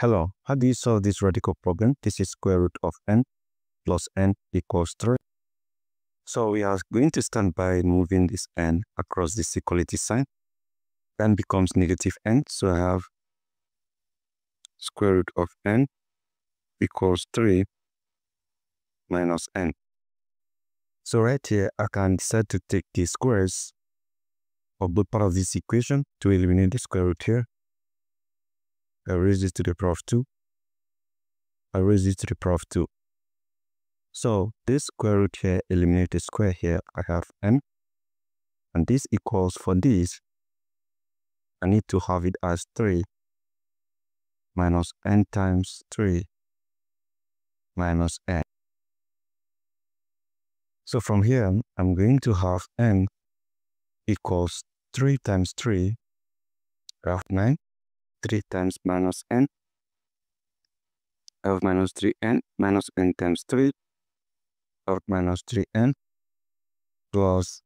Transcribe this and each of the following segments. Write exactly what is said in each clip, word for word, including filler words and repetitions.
Hello, how do you solve this radical problem? This is square root of n plus n equals three. So we are going to start by moving this n across this equality sign. N becomes negative n, so I have square root of n equals three minus n. So right here, I can decide to take the squares of both part of this equation to eliminate the square root here. I raise this to the power of two. I raise this to the power of two. So this square root here eliminates the square here. I have n. And this equals, for this, I need to have it as three minus n times three minus n. So from here, I'm going to have n equals three times three, I have nine. three times minus n, I have minus three n, minus n times three, I have minus three n, plus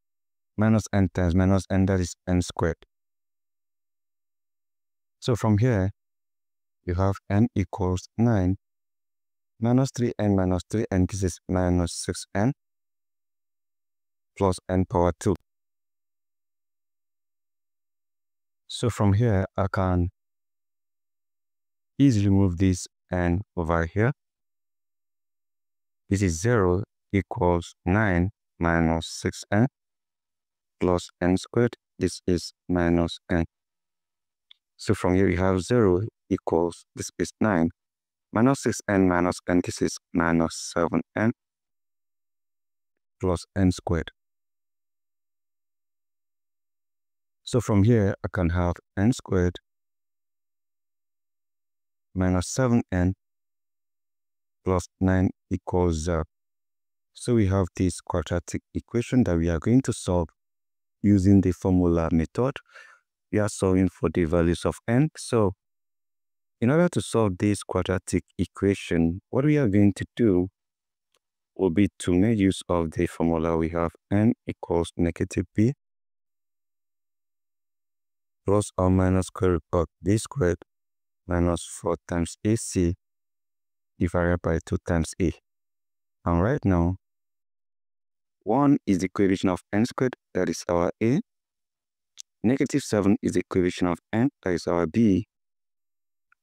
minus n times minus n, that is n squared. So from here, you have n equals nine, minus three n minus three n, this is minus six n, plus n power two. So from here, I can easily move this n over here. This is zero equals nine minus six n plus n squared. This is minus n. So from here we have zero equals, this is nine minus six n minus n. This is minus seven n plus n squared. So from here I can have n squared minus seven n plus nine equals zero. So we have this quadratic equation that we are going to solve using the formula method. We are solving for the values of n. So in order to solve this quadratic equation, what we are going to do will be to make use of the formula. We have n equals negative b plus or minus square root of b squared minus four times ac divided by two times a. And right now, one is the coefficient of n squared, that is our a. Negative seven is the coefficient of n, that is our b.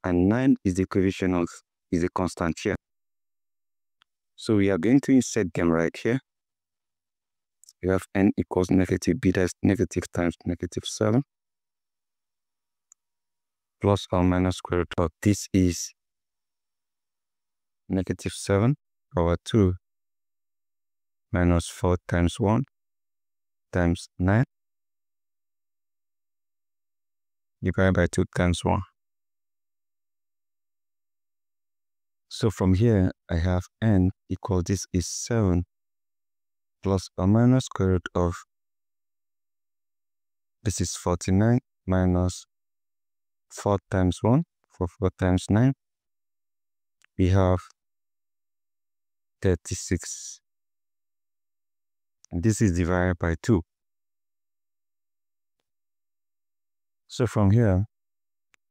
And nine is the coefficient of, is the constant here. So we are going to insert them right here. We have n equals negative b, that is negative times negative seven. Plus or minus square root of, this is negative seven over two minus four times one times nine divided by two times one. So from here I have n equals, this is seven plus or minus square root of, this is forty-nine minus four times one, for four times nine, we have thirty-six. And this is divided by two. So from here,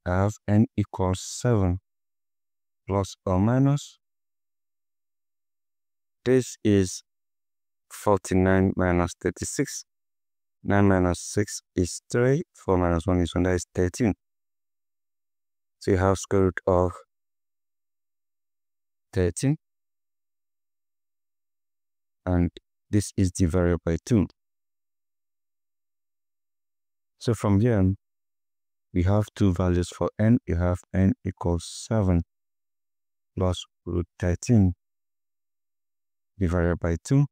I have n equals seven plus or minus, this is forty-nine minus thirty-six. nine minus six is three, four minus one is one, that is thirteen. So you have square root of thirteen, and this is divided by two. So from here, we have two values for n. You have n equals seven plus root thirteen divided by two.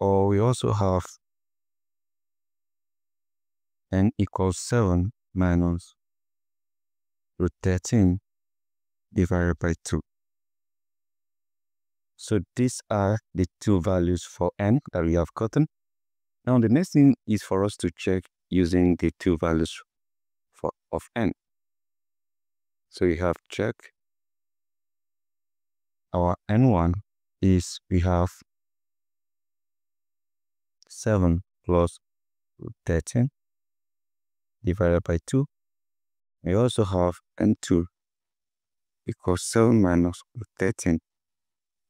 Or we also have n equals seven minus root thirteen divided by two. So these are the two values for n that we have gotten. Now the next thing is for us to check using the two values for, of n. So we have check. Our n one is, we have seven plus root thirteen divided by two. We also have n two because seven minus thirteen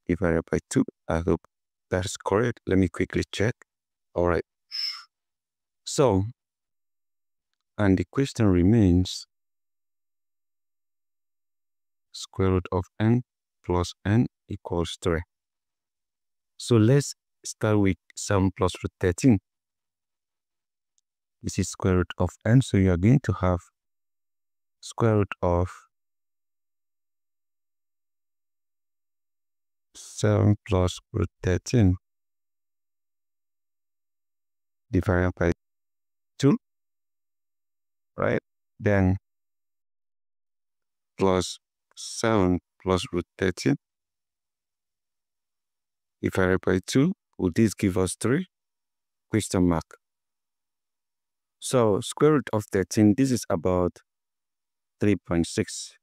divided by two, I hope that is correct. Let me quickly check. All right. So, and the question remains square root of n plus n equals three. So let's start with seven plus root thirteen. This is square root of n, so you are going to have square root of seven plus root thirteen divided by two, right? Then plus seven plus root thirteen divided by two. Will this give us three? Question mark. So square root of thirteen, this is about three point six.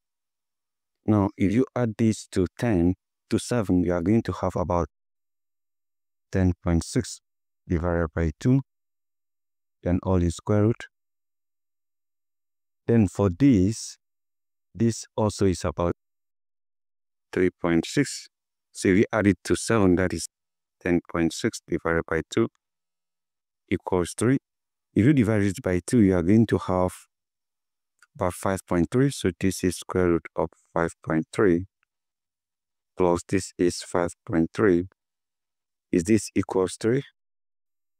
Now, if you add this to ten, to seven, you are going to have about ten point six divided by two. Then all is square root. Then for this, this also is about three point six. So if you add it to seven, that is ten point six divided by two equals three. If you divide it by two, you are going to have about five point three. So this is square root of five point three plus this is five point three. Is this equals three?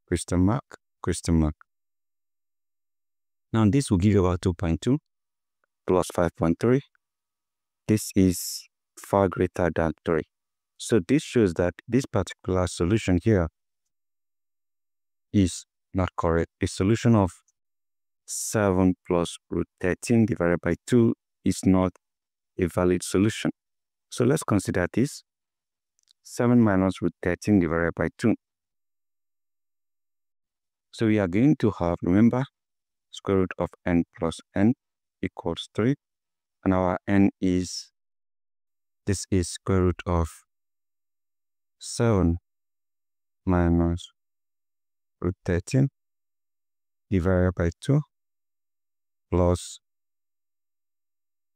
Question mark, question mark. Now this will give you about two point two plus five point three. This is far greater than three. So this shows that this particular solution here is not correct. The solution of seven plus root thirteen divided by two is not a valid solution. So let's consider this. seven minus root thirteen divided by two. So we are going to have, remember, square root of n plus n equals three. And our n is, this is square root of seven minus root thirteen divided by two plus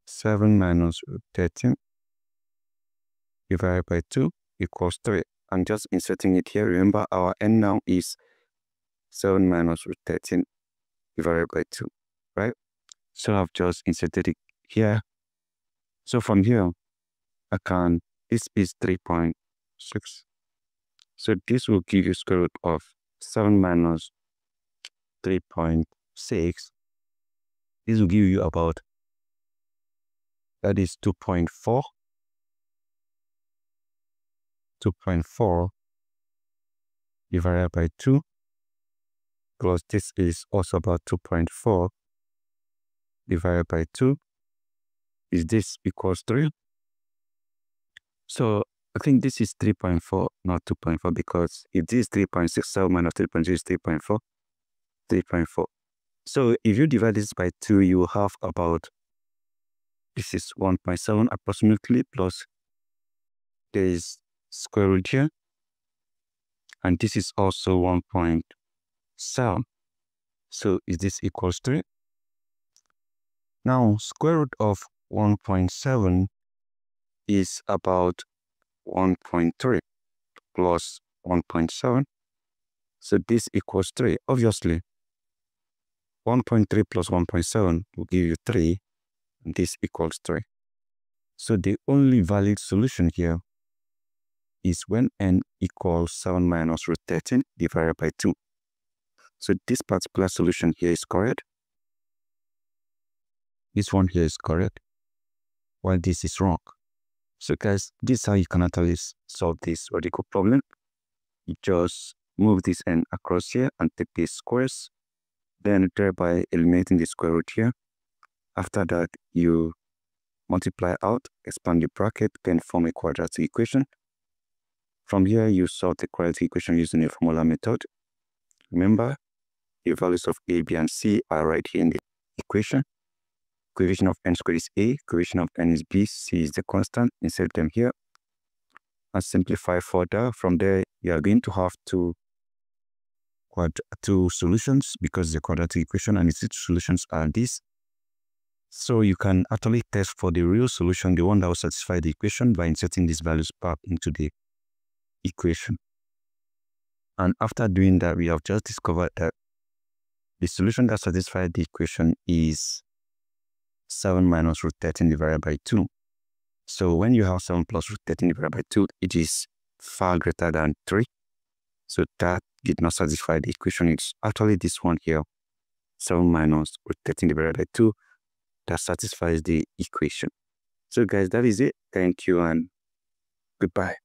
seven minus root thirteen divided by two equals three. I'm just inserting it here. Remember, our n now is seven minus root thirteen divided by two, right? So I've just inserted it here. So from here, I can, this is three point six. So this will give you square root of seven minus three point six. This will give you about, that is two point four. two point four divided by two, plus this is also about two point four divided by two. Is this equals three? So I think this is three point four, not two point four, because if this is three point six, seven minus three point six is three point four, three point four. So if you divide this by two, you will have about, this is one point seven approximately, plus there is square root here, and this is also one point seven. So is this equals three? Now square root of one point seven is about one point three plus one point seven. So this equals three. Obviously, one point three plus one point seven will give you three, and this equals three. So the only valid solution here is when n equals seven minus root thirteen divided by two. So this particular solution here is correct. This one here is correct, while this is wrong. So guys, this is how you can actually solve this radical problem. You just move this n across here and take these squares, then thereby eliminating the square root here. After that, you multiply out, expand the bracket, then form a quadratic equation. From here, you solve the quadratic equation using the formula method. Remember, the values of a, b, and c are right here in the equation. Coefficient of n squared is a, coefficient of n is b, c is the constant. Insert them here and simplify further. From there, you are going to have two, two solutions because the quadratic equation and its solutions are this. So you can actually test for the real solution, the one that will satisfy the equation, by inserting these values back into the equation. And after doing that, we have just discovered that the solution that satisfies the equation is seven minus root thirteen divided by two. So when you have seven plus root thirteen divided by two, it is far greater than three. So that did not satisfy the equation. It's actually this one here, seven minus root thirteen divided by two, that satisfies the equation. So guys, that is it. Thank you and goodbye.